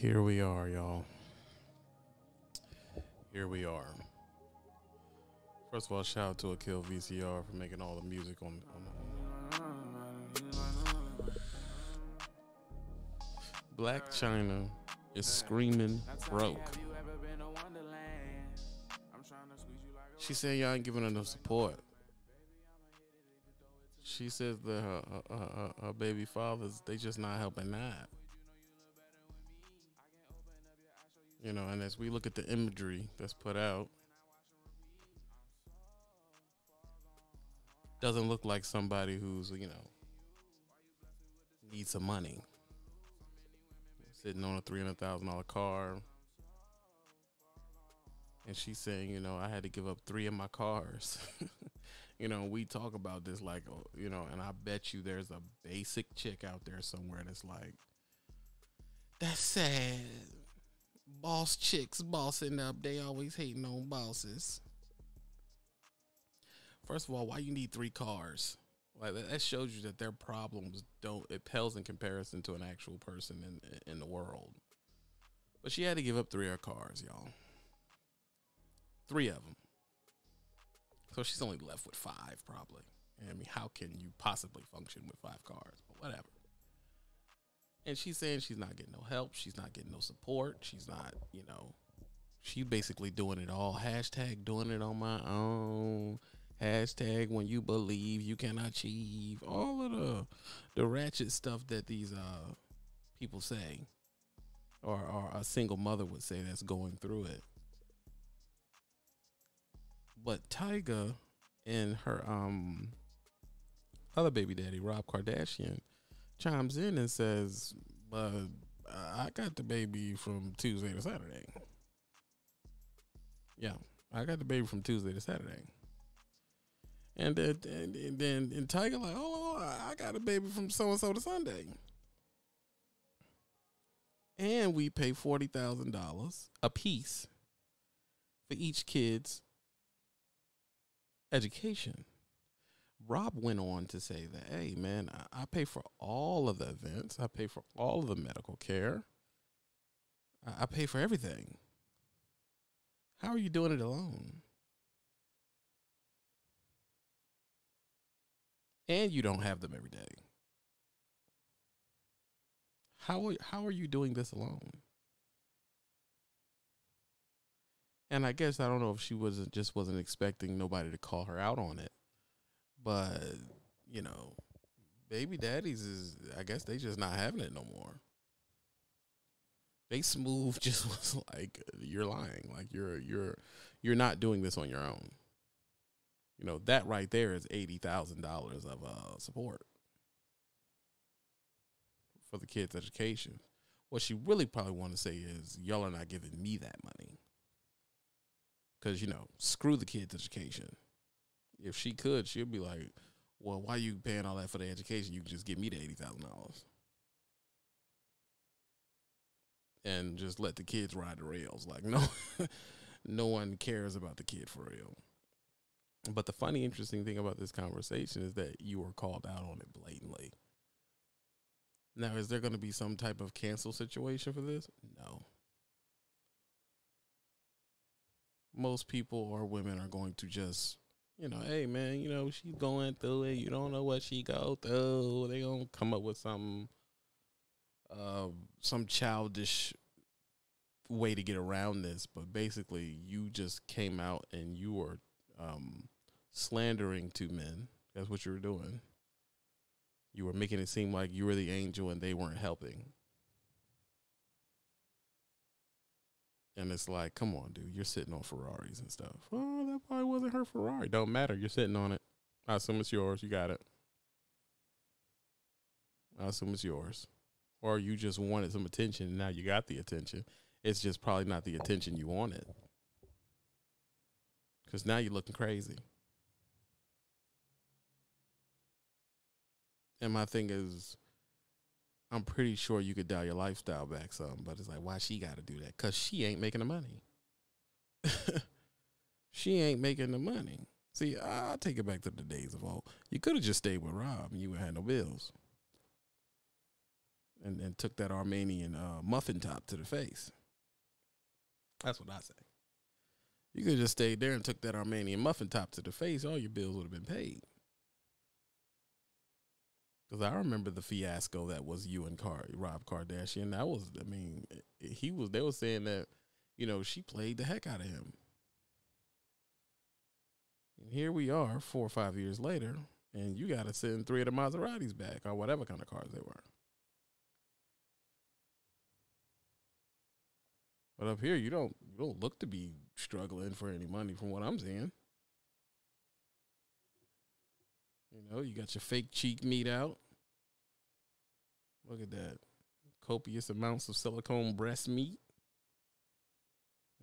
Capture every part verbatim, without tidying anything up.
Here we are, y'all. Here we are. First of all, shout out to Akil V C R for making all the music on, on Blac Chyna is screaming broke. She said y'all ain't giving her no support. She says that her, her, her, her baby fathers, they just not helping out. You know, and as we look at the imagery that's put out, doesn't look like somebody who's, you know, needs some money. Sitting on a three hundred thousand dollar car. And she's saying, you know, I had to give up three of my cars. You know, we talk about this like, you know, and I bet you there's a basic chick out there somewhere that's like, that's sad. Boss chicks bossing up. They always hating on bosses. First of all, why you need three cars? Like, that shows you that their problems don't, it pales in comparison to an actual person in, in the world. But she had to give up three of her cars, y'all. Three of them. So she's only left with five, probably. I mean, how can you possibly function with five cars? But whatever. And she's saying she's not getting no help. She's not getting no support. She's not, you know, she's basically doing it all. Hashtag doing it on my own. Hashtag when you believe you can achieve. All of the the ratchet stuff that these uh people say, or, or a single mother would say that's going through it. But Tyga and her um other baby daddy, Rob Kardashian, chimes in and says, but I got the baby from Tuesday to Saturday. Yeah, I got the baby from Tuesday to Saturday. And then and, and, and, and Tyga like, oh, I got a baby from so-and-so to Sunday. And we pay forty thousand dollars a piece for each kid's education. Rob went on to say that, hey, man, I, I pay for all of the events. I pay for all of the medical care. I, I pay for everything. How are you doing it alone? And you don't have them every day. How, how are you doing this alone? And I guess, I don't know if she wasn't just wasn't expecting nobody to call her out on it. But, you know, baby daddies is, I guess they just not having it no more. They smooth just was like, you're lying. Like, you're, you're, you're not doing this on your own. You know, that right there is eighty thousand dollars of uh, support for the kids' education. What she really probably want to say is, y'all are not giving me that money. Because, you know, screw the kids' education. If she could, she'd be like, well, why are you paying all that for the education? You can just give me the eighty thousand dollars. And just let the kids ride the rails. Like, no, no one cares about the kid for real. But the funny, interesting thing about this conversation is that you were called out on it blatantly. Now, is there going to be some type of cancel situation for this? No. Most people or women are going to just, you know, hey, man, you know, she's going through it. You don't know what she go through. They going to come up with some, uh, some childish way to get around this. But basically, you just came out and you were Um, slandering two men. That's what you were doing. You were making it seem like you were the angel and they weren't helping. And it's like, come on, dude, you're sitting on Ferraris and stuff. Oh, that probably wasn't her Ferrari. Don't matter, you're sitting on it. I assume it's yours. You got it. I assume it's yours. Or you just wanted some attention and now you got the attention. It's just probably not the attention you wanted. Because now you're looking crazy. And my thing is, I'm pretty sure you could dial your lifestyle back some, but it's like, why she got to do that? Because she ain't making the money. She ain't making the money. See, I'll take it back to the days of old. You could have just stayed with Rob and you would have had no bills. and, and took that Armenian uh, muffin top to the face. That's what I say. You could have just stayed there and took that Armenian muffin top to the face. All your bills would have been paid. Because I remember the fiasco that was you and Car Rob Kardashian. That was, I mean, he was. They were saying that, you know, she played the heck out of him. And here we are, four or five years later, and you got to send three of the Maseratis back, or whatever kind of cars they were. But up here, you don't you don't look to be struggling for any money, from what I'm seeing. You know, you got your fake cheek meat out. Look at that. Copious amounts of silicone breast meat.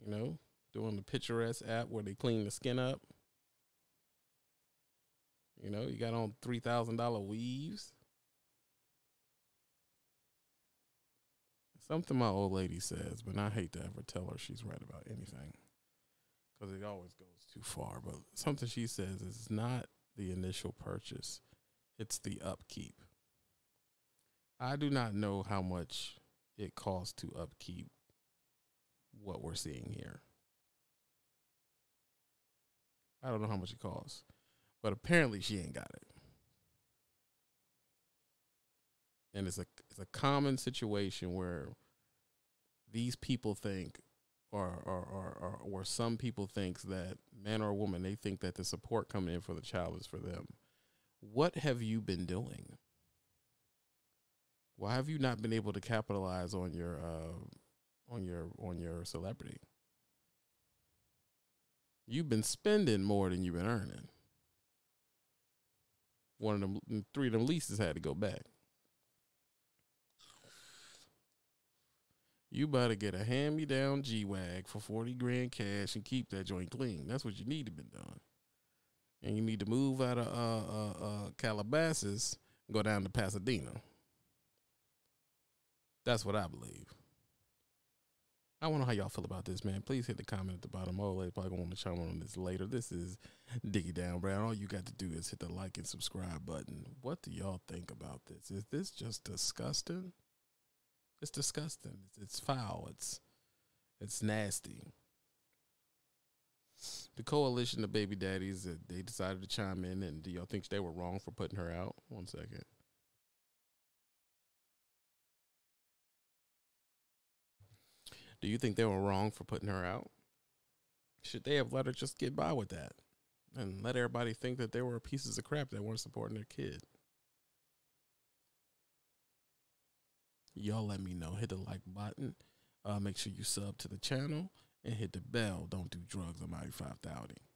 You know, doing the picturesque app where they clean the skin up. You know, you got on three thousand dollar weaves. Something my old lady says, but I hate to ever tell her she's right about anything, because it always goes too far. But something she says is not the initial purchase. It's the upkeep. I do not know how much it costs to upkeep what we're seeing here. I don't know how much it costs, but apparently she ain't got it. And it's a, it's a common situation where these people think, or, or, or, or some people think that, man or woman, they think that the support coming in for the child is for them. What have you been doing? Why have you not been able to capitalize on your, uh, on your, on your celebrity? You've been spending more than you've been earning. One of them, three of them leases had to go back. You better get a hand-me-down G-Wag for forty grand cash and keep that joint clean. That's what you need to be doing. And you need to move out of uh, uh, uh, Calabasas and go down to Pasadena. That's what I believe. I want to know how y'all feel about this, man. Please hit the comment at the bottom. Oh, they're probably going to want to chime on this later. This is Diggy Down Brown. All you got to do is hit the like and subscribe button. What do y'all think about this? Is this just disgusting? It's disgusting. It's foul. It's it's nasty. The coalition of baby daddies, they decided to chime in, and do y'all think they were wrong for putting her out? One second. Do you think they were wrong for putting her out? Should they have let her just get by with that and let everybody think that they were pieces of crap that weren't supporting their kid? Y'all let me know. Hit the like button. Uh, make sure you sub to the channel and hit the bell. Don't do drugs on my five thousand.